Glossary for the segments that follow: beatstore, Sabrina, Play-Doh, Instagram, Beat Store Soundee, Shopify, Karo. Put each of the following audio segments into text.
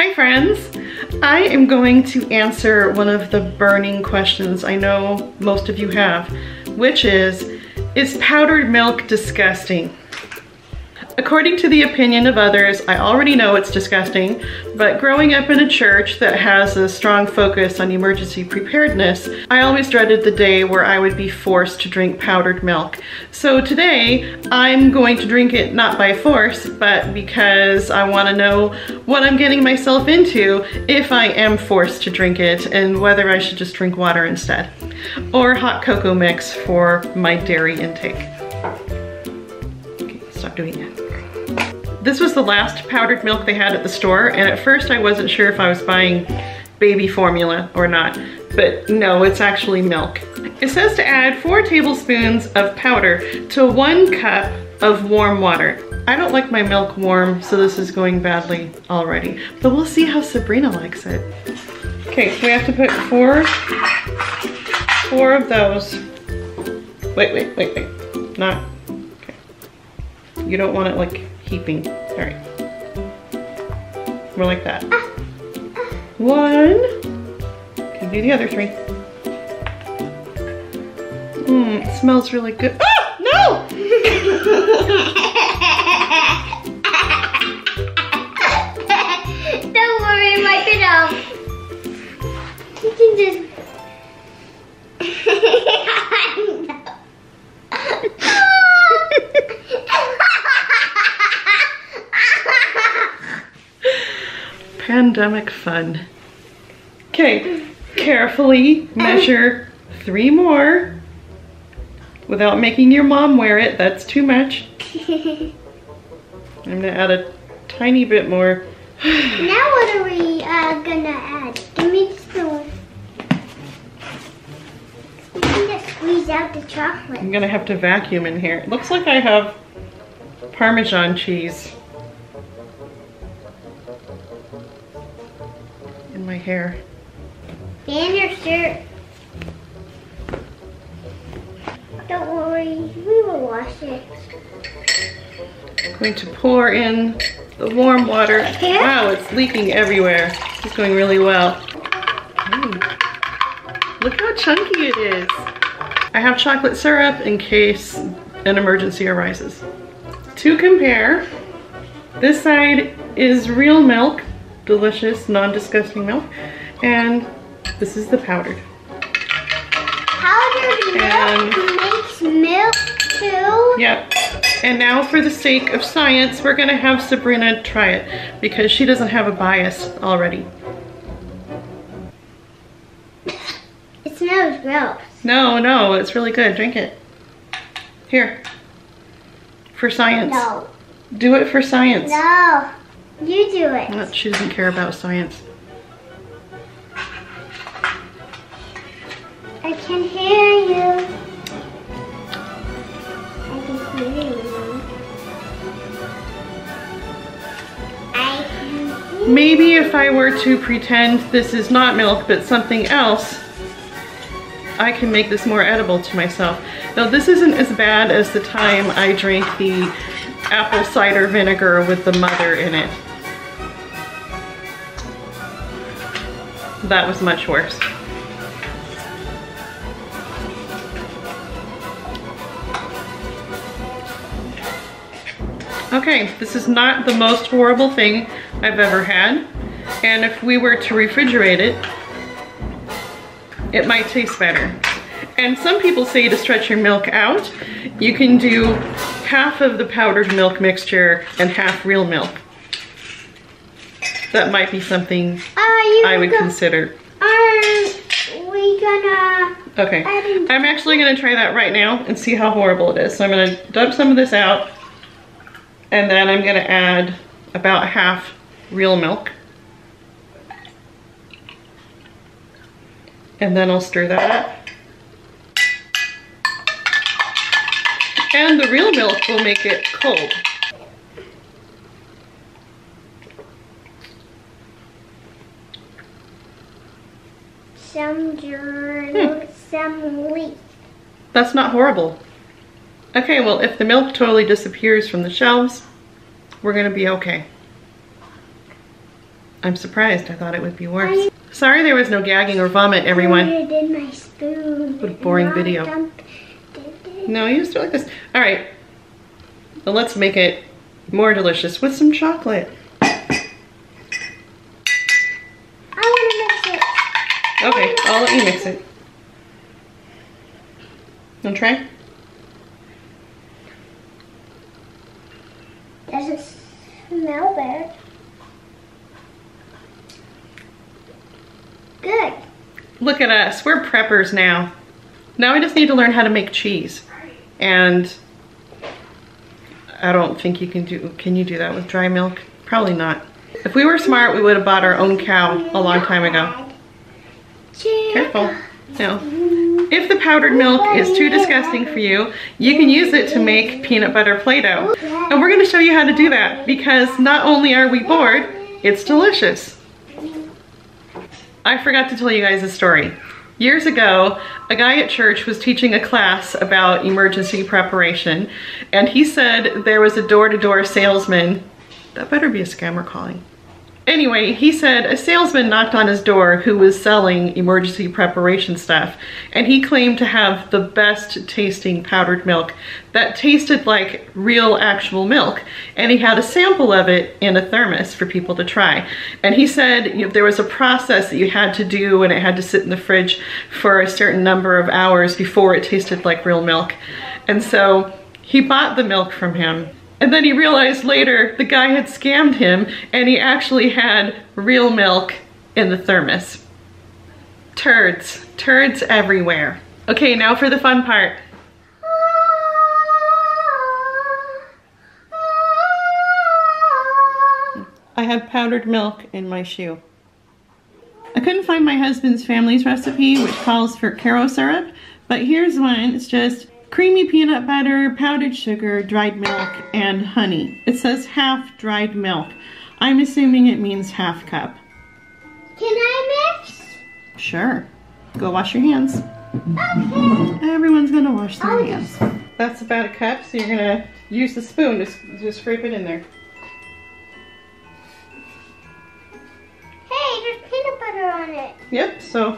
Hi friends! I am going to answer one of the burning questions I know most of you have, which is powdered milk disgusting? According to the opinion of others, I already know it's disgusting, but growing up in a church that has a strong focus on emergency preparedness, I always dreaded the day where I would be forced to drink powdered milk. So today, I'm going to drink it not by force, but because I want to know what I'm getting myself into if I am forced to drink it, and whether I should just drink water instead, or hot cocoa mix for my dairy intake. Okay, stop doing that. This was the last powdered milk they had at the store, and at first I wasn't sure if I was buying baby formula or not, but no, it's actually milk. It says to add 4 tablespoons of powder to 1 cup of warm water. I don't like my milk warm, so this is going badly already, but we'll see how Sabrina likes it. Okay, so we have to put four of those. Wait, not, okay. You don't want it like heaping. All right, more like that. One, can do the other 3. It smells really good. Ah, no! Don't worry, wipe it off. You can just. Pandemic fun. Okay, carefully measure 3 more without making your mom wear it. That's too much. I'm gonna add a tiny bit more. Now what are we gonna add? Give me the spoon. I'm gonna squeeze out the chocolate. I'm gonna have to vacuum in here. It looks like I have Parmesan cheese. My hair. And your shirt. Don't worry, we will wash it. I'm going to pour in the warm water. Here? Wow, it's leaking everywhere. It's going really well. Look how chunky it is. I have chocolate syrup in case an emergency arises. To compare, this side is real milk. Delicious, non-disgusting milk, and this is the powdered. Powdered milk makes milk too? Yep. And now, for the sake of science, we're gonna have Sabrina try it because she doesn't have a bias already. It smells gross. No, it's really good. Drink it. Here. For science. No. Do it for science. No. You do it. Well, she doesn't care about science. I can hear you. I can hear you. I can hear you. Maybe if I were to pretend this is not milk but something else, I can make this more edible to myself. Now, this isn't as bad as the time I drank the apple cider vinegar with the mother in it. That was much worse. Okay, this is not the most horrible thing I've ever had. And if we were to refrigerate it, it might taste better. And some people say to stretch your milk out, you can do half of the powdered milk mixture and half real milk. That might be something I would consider. We gonna... Okay, I'm actually gonna try that right now and see how horrible it is. So I'm gonna dump some of this out, and then I'm gonna add about half real milk. And then I'll stir that up. And the real milk will make it cold. Some dry, some weak. That's not horrible. Okay, well, if the milk totally disappears from the shelves, we're gonna be okay. I'm surprised. I thought it would be worse. Sorry there was no gagging or vomit, everyone. I did my spoon. What a boring video. No, you just do it like this. All right. Well, let's make it more delicious with some chocolate. Okay, I'll let you mix it. Want to try? Doesn't smell bad. Good. Look at us. We're preppers now. Now we just need to learn how to make cheese. And I don't think you can do... Can you do that with dry milk? Probably not. If we were smart, we would have bought our own cow a long time ago. Careful. Now, if the powdered milk is too disgusting for you, you can use it to make peanut butter Play-Doh. And we're going to show you how to do that because not only are we bored, it's delicious. I forgot to tell you guys a story. Years ago, a guy at church was teaching a class about emergency preparation, and he said there was a door-to-door salesman. That better be a scammer calling. Anyway, he said a salesman knocked on his door who was selling emergency preparation stuff, and he claimed to have the best tasting powdered milk that tasted like real actual milk, and he had a sample of it in a thermos for people to try. And he said, you know, there was a process that you had to do and it had to sit in the fridge for a certain number of hours before it tasted like real milk. And so he bought the milk from him. And then he realized later the guy had scammed him and he actually had real milk in the thermos. Turds. Turds everywhere. Okay, now for the fun part. I had powdered milk in my shoe. I couldn't find my husband's family's recipe, which calls for Karo syrup, but here's one. It's just creamy peanut butter, powdered sugar, dried milk, and honey. It says half dried milk. I'm assuming it means half cup. Can I mix? Sure. Go wash your hands. Okay. Everyone's gonna wash their hands. That's about a cup, so you're gonna use the spoon to scrape it in there. Hey, there's peanut butter on it. Yep, so...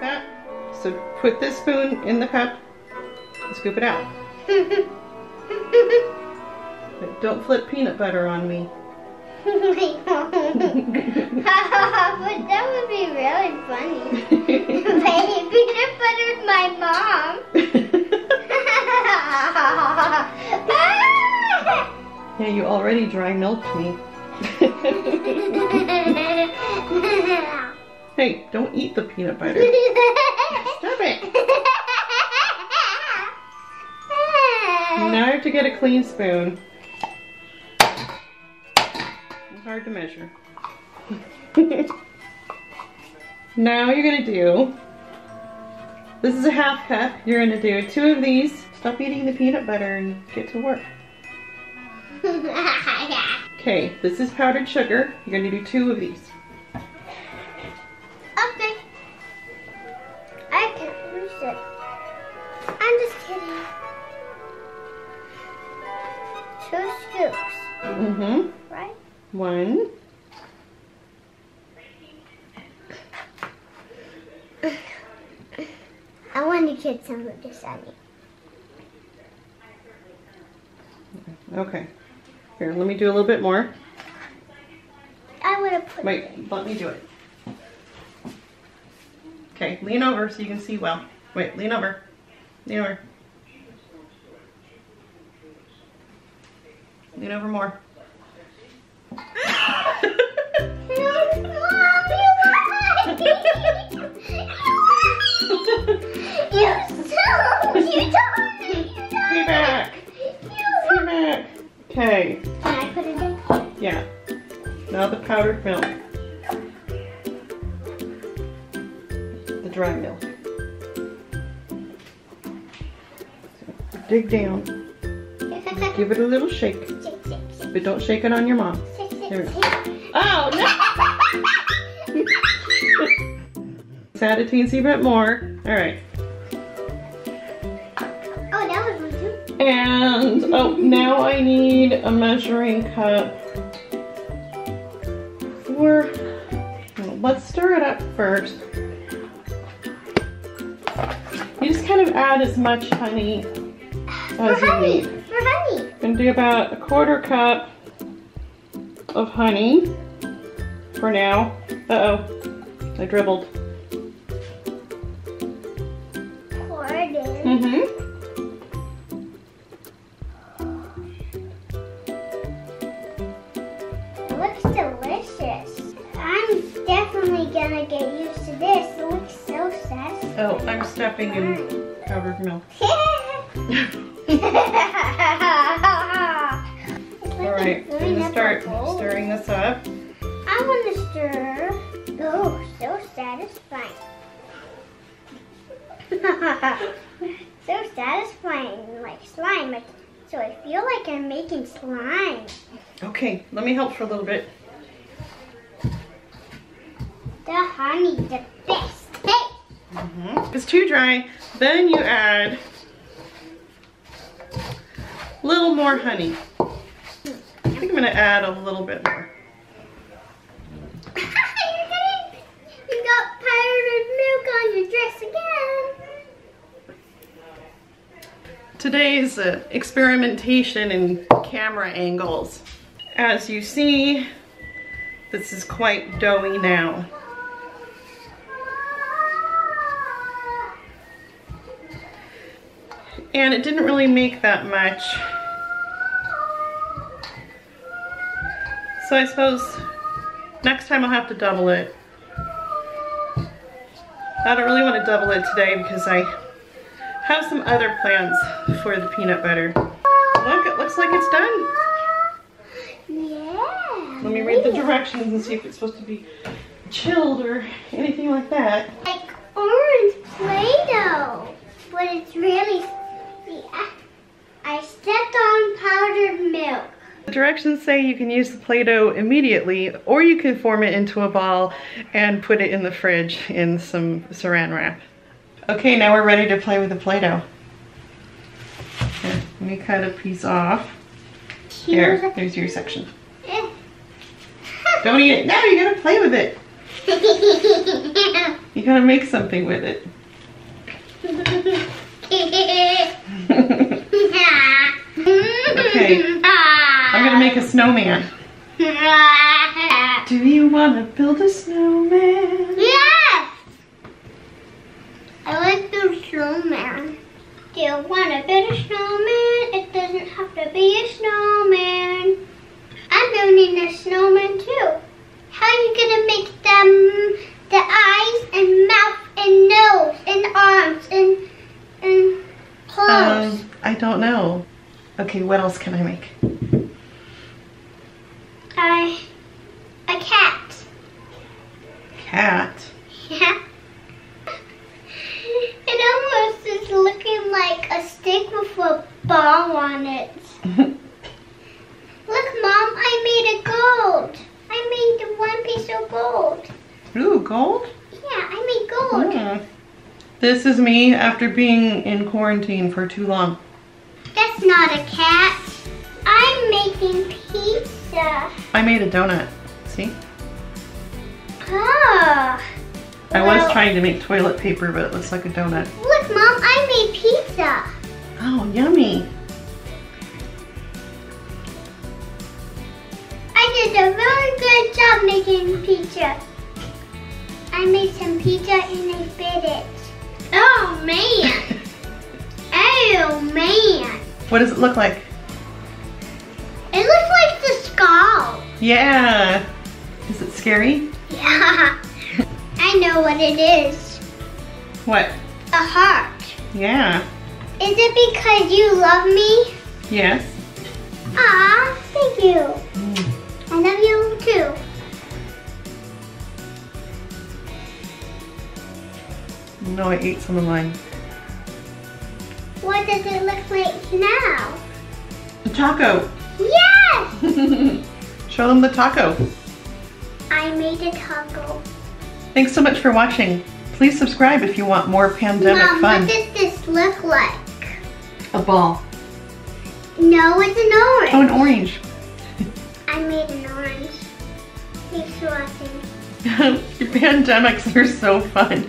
that. So put this spoon in the cup and scoop it out. But don't flip peanut butter on me. Oh my God. But that would be really funny. Peanut butter's my mom. Yeah, you already dry milked me. Hey, don't eat the peanut butter. Stop it. Now I have to get a clean spoon. It's hard to measure. Now you're going to do, this is a half cup, you're going to do 2 of these. Stop eating the peanut butter and get to work. Okay, this is powdered sugar. You're going to do 2 of these. I'm just kidding. 2 scoops. Mm-hmm. Right? 1. I want to get some of this on you. Okay. Here, let me do a little bit more. I want to put... Wait, let me do it. Okay, lean over so you can see well. Wait, lean over. Lean over. Lean over more. Come back. Okay. Can I put it in? Yeah. Now the powdered milk. The dry milk. Dig down. Give it a little shake. Shake. But don't shake it on your mom. Shake. Oh, no! Let's add a teensy bit more. Alright. Oh, that was one too. And oh, now I need a measuring cup for, well, let's stir it up first. You just kind of add as much honey as you need. I'm gonna do about 1/4 cup of honey for now. Uh-oh, I dribbled. It looks delicious. I'm definitely gonna get used to this. It looks so satisfying. Oh, I'm stepping in powdered milk. All right, I'm gonna start stirring this up. I want to stir. Oh, so satisfying. So satisfying, like slime. Like, so I feel like I'm making slime. Okay, let me help for a little bit. The honey, the best. Mm-hmm. It's too dry. Then you add a little more honey. I think I'm going to add a little bit more. You got powdered milk on your dress again. Today's experimentation in camera angles. As you see, this is quite doughy now. And it didn't really make that much. So I suppose next time I'll have to double it. I don't really want to double it today because I have some other plans for the peanut butter. Look, it looks like it's done. Yeah. Let me read the directions and see if it's supposed to be chilled or anything like that. Like orange Play-Doh, but it's really, I stepped on powdered milk. The directions say you can use the Play-Doh immediately, or you can form it into a ball and put it in the fridge in some saran wrap. Okay, now we're ready to play with the Play-Doh. Let me cut a piece off. There, there's your section. Don't eat it. No, you gotta play with it. You gotta make something with it. Okay, I'm gonna make a snowman. Do you wanna build a snowman? I like the snowman. Do you want to build a snowman? It doesn't have to be a snowman. I'm building a snowman too. How are you gonna make the eyes and mouth and nose and arms and claws? I don't know. Okay, what else can I make? A cat. Cat? Yeah. Looking like a stick with a ball on it. Look, Mom, I made a gold. I made one piece of gold. Ooh, gold? Yeah, I made gold. Mm. This is me after being in quarantine for too long. That's not a cat. I'm making pizza. I made a donut. See? Oh. I was trying to make toilet paper, but it looks like a donut. Look, Mom, I made pizza. Oh, yummy. I did a really good job making pizza. I made some pizza and I bit it. Oh, man. Oh, man. What does it look like? It looks like the skull. Yeah. Is it scary? Yeah. I know what it is. What? A heart. Yeah. Is it because you love me? Yes. Aw, thank you. Mm. I love you too. No, I ate some of mine. What does it look like now? A taco. Yes! Show them the taco. I made a taco. Thanks so much for watching. Please subscribe if you want more pandemic fun. Mom, what does this look like? A ball. No, it's an orange. Oh, an orange. I made an orange. Thanks for watching. Your pandemics are so fun.